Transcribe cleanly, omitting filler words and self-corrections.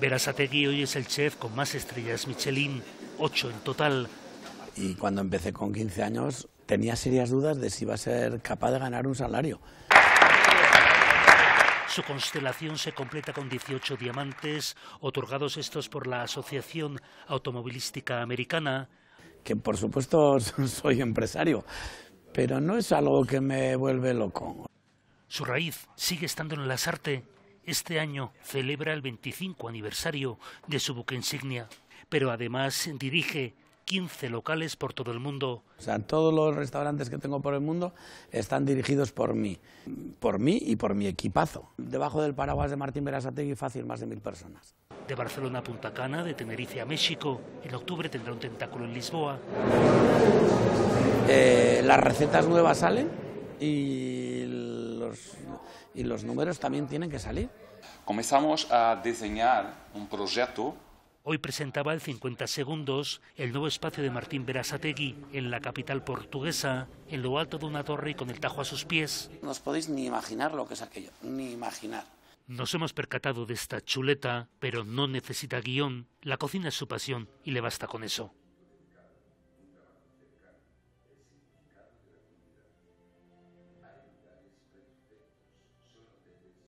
Berasategui hoy es el chef con más estrellas Michelin, 8 en total. Y cuando empecé con 15 años tenía serias dudas de si iba a ser capaz de ganar un salario. Su constelación se completa con 18 diamantes, otorgados estos por la Asociación Automovilística Americana. Que por supuesto soy empresario, pero no es algo que me vuelve loco. Su raíz sigue estando en las artes. Este año celebra el 25 aniversario de su buque insignia, pero además dirige 15 locales por todo el mundo. O sea, todos los restaurantes que tengo por el mundo están dirigidos por mí y por mi equipazo. Debajo del paraguas de Martín Berasategui fácil más de 1000 personas. De Barcelona a Punta Cana, de Tenerife a México, en octubre tendrá un tentáculo en Lisboa. Las recetas nuevas salen y los números también tienen que salir. Comenzamos a diseñar un proyecto. Hoy presentaba el 50 segundos, el nuevo espacio de Martín Berasategui en la capital portuguesa, en lo alto de una torre y con el Tajo a sus pies. No os podéis ni imaginar lo que es aquello, ni imaginar. Nos hemos percatado de esta chuleta, pero no necesita guión. La cocina es su pasión y le basta con eso.